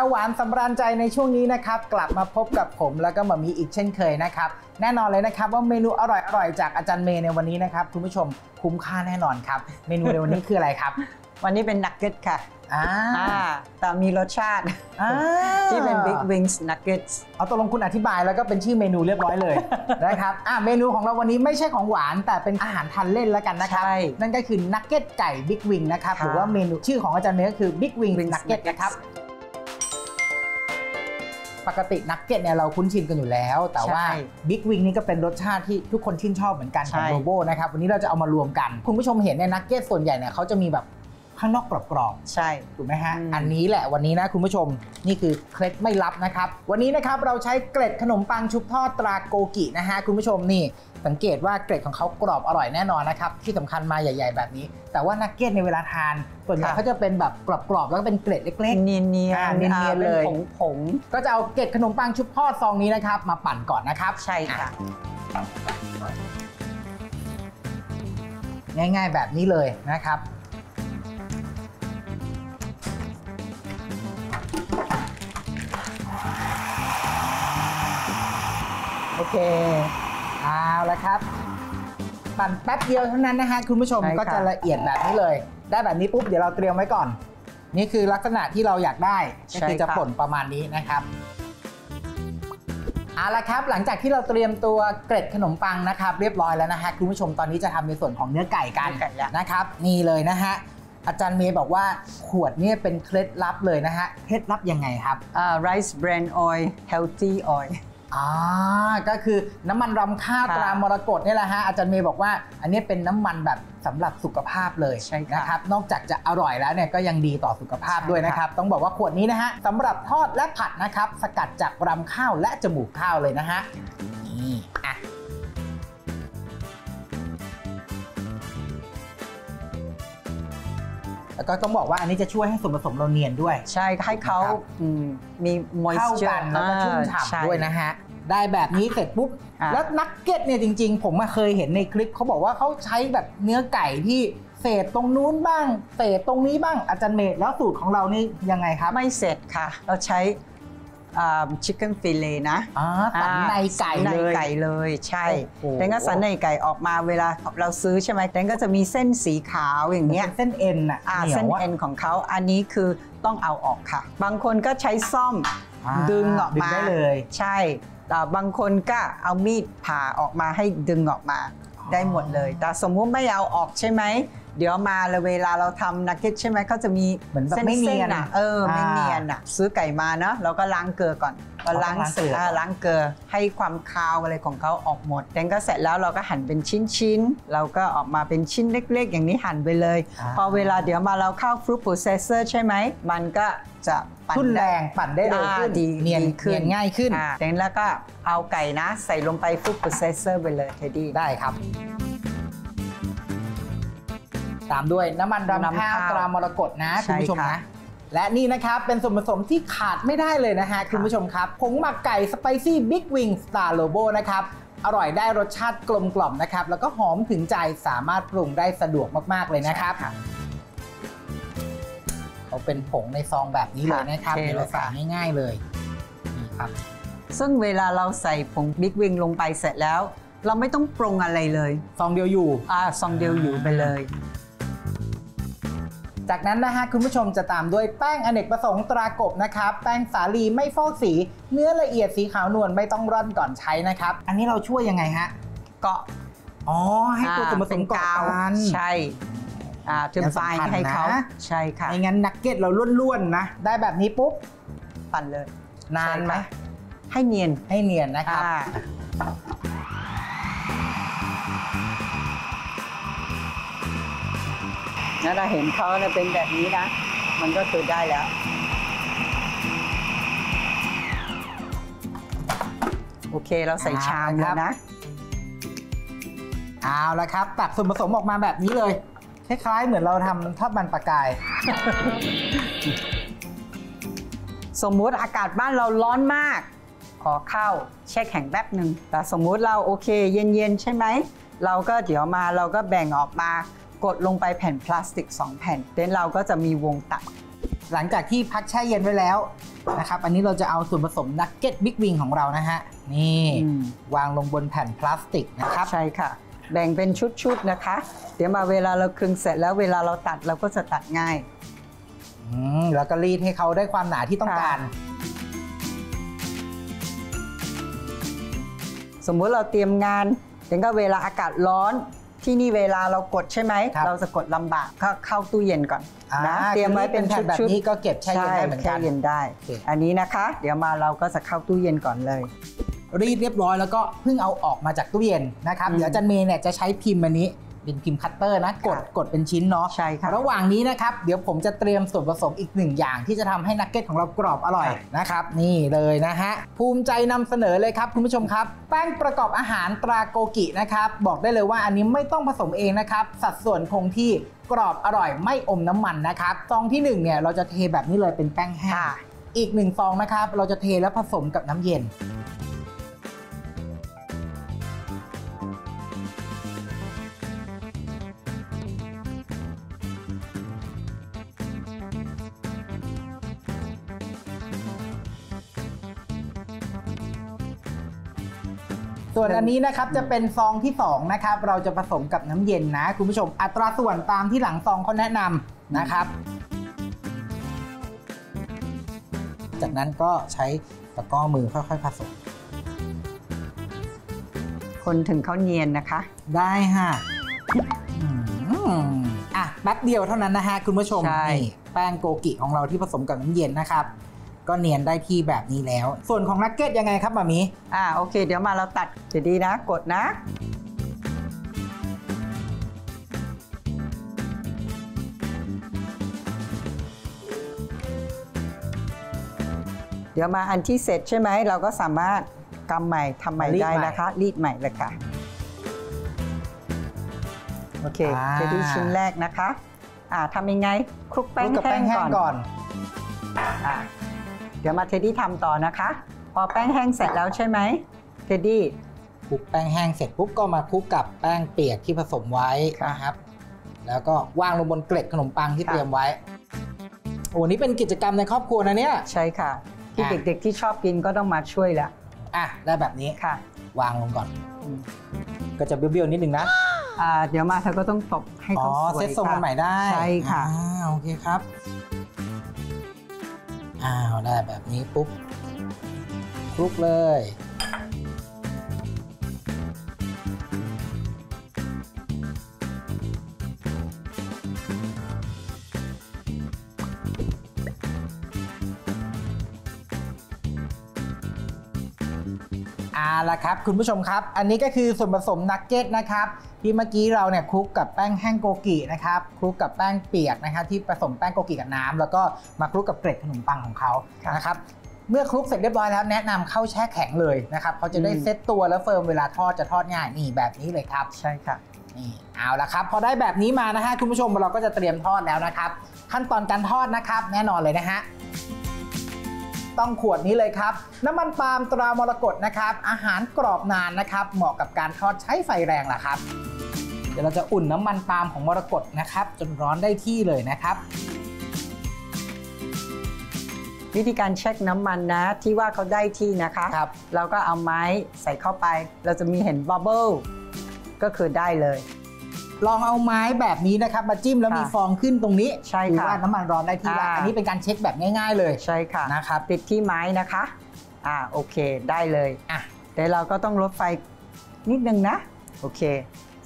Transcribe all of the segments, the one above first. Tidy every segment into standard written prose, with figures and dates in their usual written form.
ข้าวหวานสำราญใจในช่วงนี้นะครับกลับมาพบกับผมแล้วก็หม่ามีอีกเช่นเคยนะครับแน่นอนเลยนะครับว่าเมนูอร่อยๆจากอาจารย์เมย์ในวันนี้นะครับคุณผู้ชมคุ้มค่าแน่นอนครับเมนูในวันนี้คืออะไรครับวันนี้เป็นนักเก็ตค่ะแต่มีรสชาติที่เป็น Big Wings Nuggets เอาตกลงคุณอธิบายแล้วก็เป็นชื่อเมนูเรียบร้อยเลยนะครับเมนูของเราวันนี้ไม่ใช่ของหวานแต่เป็นอาหารทานเล่นแล้วกันนะครับนั่นก็คือนักเก็ตไก่ Big Wing นะครับหรือว่าเมนูชื่อของอาจารย์เมย์ก็คือ Big Wings Nuggets นะครับปกตินักเก็ตเนี่ยเราคุ้นชินกันอยู่แล้วแต่ว่าบิ๊กวิงนี่ก็เป็นรสชาติที่ทุกคนชื่นชอบเหมือนกันของโรโบนะครับวันนี้เราจะเอามารวมกันคุณผู้ชมเห็นเนี่ยนักเก็ตส่วนใหญ่เนี่ยเขาจะมีแบบข้างนอกกรอบๆใช่ถูกไหมฮะอันนี้แหละวันนี้นะคุณผู้ชมนี่คือเคล็ดไม่ลับนะครับวันนี้นะครับเราใช้เกล็ดขนมปังชุบทอดตราโกกินะฮะคุณผู้ชมนี่สังเกตว่าเกล็ดของเขากรอบอร่อยแน่นอนนะครับที่สำคัญมาใหญ่ๆแบบนี้แต่ว่านักเก็ตในเวลาทานส่วนใหญ่เขาจะเป็นแบบกรอบๆแล้วก็เป็นเกล็ดเล็กๆเนียนๆเลยผงก็จะเอาเกล็ดขนมปังชุบทอดซองนี้นะครับมาปั่นก่อนนะครับใช่ค่ะง่ายๆแบบนี้เลยนะครับโอเคเอาละครับปั่นแป๊บเดียวเท่านั้นนะฮะคุณผู้ชมก็จะละเอียดแบบนี้เลยได้แบบนี้ปุ๊บเดี๋ยวเราเตรียมไว้ก่อนนี่คือลักษณะที่เราอยากได้ก็คือจะป่นประมาณนี้นะครับเอาละครับหลังจากที่เราเตรียมตัวเกล็ดขนมปังนะครับเรียบร้อยแล้วนะฮะคุณผู้ชมตอนนี้จะทำในส่วนของเนื้อไก่กันนะครับนี่เลยนะฮะอาจารย์เมย์บอกว่าขวดนี่เป็นเคล็ดลับเลยนะฮะเคล็ดลับยังไงครับrice bran oil healthy oilก็คือน้ำมันรำข้าวตรามรกตนี่แหละฮะอาจารย์เมย์บอกว่าอันนี้เป็นน้ำมันแบบสำหรับสุขภาพเลยนะครับนอกจากจะอร่อยแล้วเนี่ยก็ยังดีต่อสุขภาพด้วยนะครับต้องบอกว่าขวดนี้นะฮะสำหรับทอดและผัดนะครับสกัดจากรำข้าวและจมูกข้าวเลยนะฮะนี่แล้วก็ต้องบอกว่าอันนี้จะช่วยให้ส่วนผสมเราเนียนด้วยใช่ให้เขามีมอยส์เจอร์แล้วก็ชุ่มฉ่ำด้วยนะฮะได้แบบนี้เสร็จปุ๊บแล้วนักเก็ตเนี่ยจริงๆผมเคยเห็นในคลิปเขาบอกว่าเขาใช้แบบเนื้อไก่ที่เศษตรงนู้นบ้างเศษตรงนี้บ้างอาจารย์เมธแล้วสูตรของเรานี่ยังไงครับไม่เศษค่ะเราใช้ชิคเก้นฟิเลต์นะสันในไก่เลยใช่แต่ก็สันในไก่ออกมาเวลาเราซื้อใช่ไหมแต่ก็จะมีเส้นสีขาวอย่างเงี้ยเส้นเอ็นเส้นเอ็นของเขาอันนี้คือต้องเอาออกค่ะบางคนก็ใช้ซ่อมดึงออกมาเลยใช่แต่บางคนก็เอามีดผ่าออกมาให้ดึงออกมาได้หมดเลยแต่สมมุติไม่เอาออกใช่ไหมเดี๋ยวมาแล้วเวลาเราทำนักเก็ตใช่ไหมเขาจะมีเส้นไม่เนียนไม่เนียนซื้อไก่มาเนาะเราก็ล้างเกลือก่อนก็ล้างเกลือให้ความคาวอะไรของเขาออกหมดแต่ก็เสร็จแล้วเราก็หั่นเป็นชิ้นๆเราก็ออกมาเป็นชิ้นเล็กๆอย่างนี้หั่นไปเลยพอเวลาเดี๋ยวมาเราเข้าฟรูตโปรเซสเซอร์ใช่ไหมมันก็จะทุ่นแรงปั่นได้เร็วขึ้นเนียนขึ้นง่ายขึ้นแต่แล้วก็เอาไก่นะใส่ลงไปฟรูตโปรเซสเซอร์ไปเลยเทดดี้ได้ครับตามด้วยน้ำมันรำข้าวตรามรกตนะคุณผู้ชมนะและนี่นะครับเป็นส่วนผสมที่ขาดไม่ได้เลยนะฮะคุณผู้ชมครับผงหมักไก่สไปซี่บิ๊กวิงสตาร์โลโบนะครับอร่อยได้รสชาติกลมกล่อมนะครับแล้วก็หอมถึงใจสามารถปรุงได้สะดวกมากๆเลยนะครับเอาเป็นผงในซองแบบนี้เลยนะครับเดี๋ยวเราใส่ง่ายๆเลยนี่ครับซึ่งเวลาเราใส่ผงบิ๊กวิงลงไปเสร็จแล้วเราไม่ต้องปรุงอะไรเลยซองเดียวอยู่ซองเดียวอยู่ไปเลยจากนั้นนะฮะคุณผู้ชมจะตามด้วยแป้งอเนกประสงค์ตรากบนะครับแป้งสาลีไม่ฟอกสีเนื้อละเอียดสีขาวนวลไม่ต้องร่อนก่อนใช้นะครับอันนี้เราช่วยยังไงฮะเกาะให้ตัวส่วนผสมเกาะกันใช่ถึงไฟให้เขาใช่ค่ะไม่งั้นนักเก็ตเราล้วนๆนะได้แบบนี้ปุ๊บปั่นเลยนานไหมให้เนียนนะครับถ้าเราเห็นเขาเป็นแบบนี้นะมันก็คือได้แล้วโอเคเราใส่ชามแล้วนะเอาละครับตักส่วนผสมออกมาแบบนี้เลยคล้ายๆเหมือนเราทำทอดมันปลากายสมมุติอากาศบ้านเราร้อนมากขอเข้าเช็คแข็งแป๊บหนึ่งแต่สมมุติเราโอเคเย็นๆใช่ไหมเราก็เดี๋ยวมาเราก็แบ่งออกมากดลงไปแผ่นพลาสติก2 แผ่นเดี๋ยวเราก็จะมีวงตัด หลังจากที่พักแช่เย็นไว้แล้วนะครับอันนี้เราจะเอาส่วนผสมนักเก็ตบิ๊กวิงของเรานะฮะนี่วางลงบนแผ่นพลาสติกนะครับใช่ค่ะแบ่งเป็นชุดๆนะคะเดี๋ยวมาเวลาเราคลึงเสร็จแล้วเวลาเราตัดเราก็จะตัดง่ายแล้วก็รีดให้เขาได้ความหนาที่ต้องการสมมุติเราเตรียมงานแล้วก็เวลาอากาศร้อนที่นี่เวลาเรากดใช่ไหมเราจะกดลำบากเข้าตู้เย็นก่อนนะเตรียมไว้เป็นชุดแบบนี้ก็เก็บแช่เย็นได้เหมือนกันอันนี้นะคะเดี๋ยวมาเราก็จะเข้าตู้เย็นก่อนเลยรีดเรียบร้อยแล้วก็เพิ่งเอาออกมาจากตู้เย็นนะครับเดี๋ยวอาจารย์เมย์เนี่ยจะใช้พิมพ์อันนี้เป็นพิมพ์คัตเตอร์นะกดเป็นชิ้นเนาะใช่ค่ะระหว่างนี้นะครับเดี๋ยวผมจะเตรียมส่วนผสมอีกหนึ่งอย่างที่จะทำให้นักเก็ตของเรากรอบอร่อยนะครับนี่เลยนะฮะภูมิใจนำเสนอเลยครับคุณผู้ชมครับแป้งประกอบอาหารตราโกกินะครับบอกได้เลยว่าอันนี้ไม่ต้องผสมเองนะครับสัดส่วนคงที่กรอบอร่อยไม่อมน้ำมันนะครับซองที่1เนี่ยเราจะเทแบบนี้เลยเป็นแป้งแห้งอีก1ซองนะครับเราจะเทแล้วผสมกับน้ำเย็นส่วนอันนี้นะครับจะเป็นซองที่2นะครับเราจะผสมกับน้ำเย็นนะคุณผู้ชมอัตราส่วนตามที่หลังซองเขาแนะนำนะครับจากนั้นก็ใช้ตะกร้อมือค่อยๆผสมคนถึงเขาเนียนนะคะได้ฮะอ่ะแป๊บเดียวเท่านั้นนะฮะคุณผู้ชมนี่แป้งโกกิของเราที่ผสมกับน้ำเย็นนะครับก็เนียนได้ที่แบบนี้แล้วส่วนของนักเก็ตยังไงครับมามีโอเคเดี๋ยวมาเราตัดจะดีนะกดนะเดี๋ยวมาอันที่เสร็จใช่ไหมเราก็สามารถกำใหม่ทำใหม่ได้นะคะรีดใหม่เลยค่ะโอเคจะดีชิ้นแรกนะคะทำยังไงคลุกแป้งแห้งก่อนเดี๋ยวมาเทดดี้ทำต่อนะคะพอแป้งแห้งเสร็จแล้วใช่ไหมเทดดี้คลุกแป้งแห้งเสร็จปุ๊บก็มาคลุกกับแป้งเปียกที่ผสมไว้นะครับแล้วก็วางลงบนเกล็ดขนมปังที่เตรียมไว้โอ้นี่เป็นกิจกรรมในครอบครัวนะเนี่ยใช่ค่ะที่เด็กๆที่ชอบกินก็ต้องมาช่วยละได้แบบนี้ค่ะวางลงก่อนก็จะเบี้ยวๆนิดนึงนะเดี๋ยวมาเธอก็ต้องตบให้เขาสวยเซ็ตทรงใหม่ได้ใช่ค่ะโอเคครับได้แบบนี้ปุ๊บคลุกเลยล่ะครับคุณผู้ชมครับอันนี้ก็คือส่วนผสมนักเก็ตนะครับที่เมื่อกี้เราเนี่ยคลุกกับแป้งแห้งโกกินะครับคลุกกับแป้งเปียกนะครับที่ผสมแป้งโกกิกับน้ำแล้วก็มาคลุกกับเกล็ดขนมปังของเขานะครับเมื่อคลุกเสร็จเรียบร้อยแล้วแนะนำเข้าแช่แข็งเลยนะครับเขาจะได้เซ็ตตัวแล้วเฟิร์มเวลาทอดจะทอดง่ายนี่แบบนี้เลยครับใช่ค่ะนี่เอาล่ะครับพอได้แบบนี้มานะฮะคุณผู้ชมเราก็จะเตรียมทอดแล้วนะครับขั้นตอนการทอดนะครับแน่นอนเลยนะฮะต้องขวดนี้เลยครับน้ำมันปาล์มตรามรกตนะครับอาหารกรอบนานนะครับเหมาะกับการทอดใช้ไฟแรงล่ะครับเดี๋ยวเราจะอุ่นน้ำมันปาล์มของมรกตนะครับจนร้อนได้ที่เลยนะครับวิธีการเช็คน้ำมันนะที่ว่าเขาได้ที่นะคะเราก็เอาไม้ใส่เข้าไปเราจะมีเห็นบับเบิ้ลก็คือได้เลยลองเอาไม้แบบนี้นะครับมาจิ้มแล้วมีฟองขึ้นตรงนี้ใช่ค่ะว่าน้ำมันร้อนได้ที่แล้วอันนี้เป็นการเช็คแบบง่ายๆเลยใช่ค่ะนะครับปิดที่ไม้นะคะโอเคได้เลยแต่เราก็ต้องลดไฟนิดนึงนะโอเค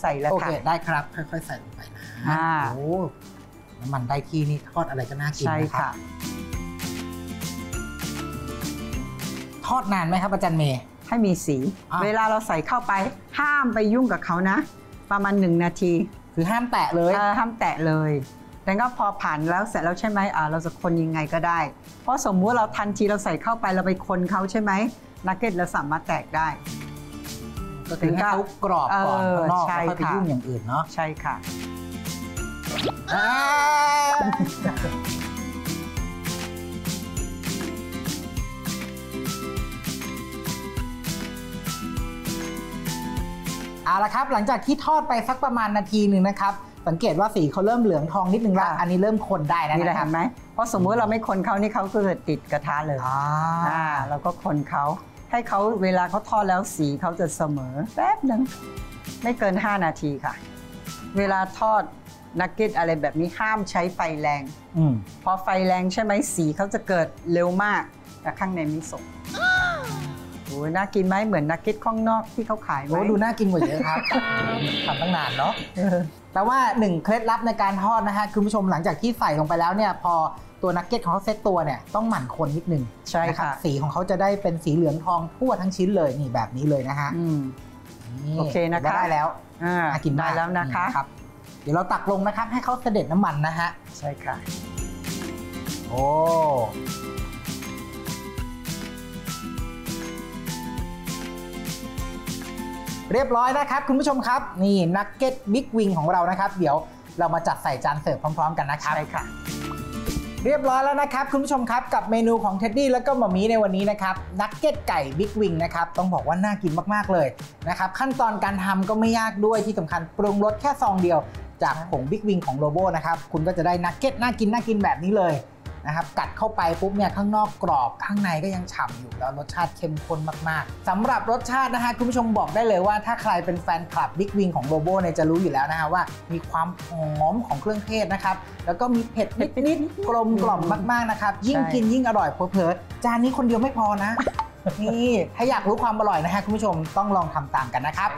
ใส่แล้วค่ะได้ครับค่อยๆใส่ลงไปนะโอ้น้ำมันได้ที่นี่ทอดอะไรก็น่ากินนะครับทอดนานไหมครับอาจารย์เมย์ให้มีสีเวลาเราใส่เข้าไปห้ามไปยุ่งกับเขานะประมาณ1นาทีคือห้ามแตะเลยห้ามแตะเลยแล้วก็พอผ่านแล้วเสร็จแล้วใช่ไหมเราจะคนยังไงก็ได้เพราะสมมุติเราทันทีเราใส่เข้าไปเราไปคนเขาใช่ไหมนักเก็ตเราสามารถแตกได้ก็ถึงให้เขากรอบก่อนข้างนอกแล้วค่อยไปยุ่งอย่างอื่นเนาะใช่ค่ะเอาละครับหลังจากที่ทอดไปสักประมาณนาทีหนึ่งนะครับสังเกตว่าสีเขาเริ่มเหลืองทองนิดนึงแล้วอันนี้เริ่มคนได้แล้วนะครับ เพราะสมมติเราไม่คนเขานี่เขาก็จะติดกระทะเลยเราก็คนเขาให้เขาเวลาเขาทอดแล้วสีเขาจะเสมอแป๊บหนึ่งไม่เกิน5นาทีค่ะเวลาทอดนักเก็ตอะไรแบบนี้ห้ามใช้ไฟแรงพอไฟแรงใช่ไหมสีเขาจะเกิดเร็วมากแต่ข้างในไม่สุกโอ้น่ากินไหมเหมือนนักเก็ตข้างนอกที่เขาขายไหมดูน่ากินกว่าเยอะครับทำตั้งนานเนาะแต่ว่า1เคล็ดลับในการทอดนะฮะคุณผู้ชมหลังจากที่ใส่ลงไปแล้วเนี่ยพอตัวนักเก็ตของเขาเซตตัวเนี่ยต้องหมั่นคนนิดนึงใช่ค่ะสีของเขาจะได้เป็นสีเหลืองทองทั่วทั้งชิ้นเลยนี่แบบนี้เลยนะฮะโอเคนะคะได้แล้วกินได้แล้วนะคะเดี๋ยวเราตักลงนะครับให้เขาเสด็จน้ำมันนะฮะใช่ค่ะโอ้เรียบร้อยนะครับคุณผู้ชมครับนี่นักเก็ตบิ๊กวิงของเรานะครับเดี๋ยวเรามาจัดใส่จานเสิร์ฟพร้อมๆกันนะครับใช่ค่ะเรียบร้อยแล้วนะครับคุณผู้ชมครับกับเมนูของเท็ดดี้แล้วก็มัมมี่ในวันนี้นะครับนักเก็ตไก่บิ๊กวิงนะครับต้องบอกว่าน่ากินมากๆเลยนะครับขั้นตอนการทำก็ไม่ยากด้วยที่สำคัญปรุงรสแค่ซองเดียวจากผงบิ๊กวิงของโลโบนะครับคุณก็จะได้นักเก็ตน่ากินแบบนี้เลยนะครับกัดเข้าไปปุ๊บเนี่ยข้างนอกกรอบข้างในก็ยังฉ่ำอยู่แล้วรสชาติเข้มข้นมากๆสำหรับรสชาตินะฮะคุณผู้ชมบอกได้เลยว่าถ้าใครเป็นแฟนคลับบิ๊กวิงของโลโบเนี่ยจะรู้อยู่แล้วนะฮะว่ามีความหอมของเครื่องเทศนะครับแล้วก็มีเผ็ดนิดๆกลมกล่อมมากๆนะครับยิ่งกินยิ่งอร่อยเพลิดจานนี้คนเดียวไม่พอนะนี่ถ้าอยากรู้ความอร่อยนะฮะคุณผู้ชมต้องลองทำตามกันนะครับ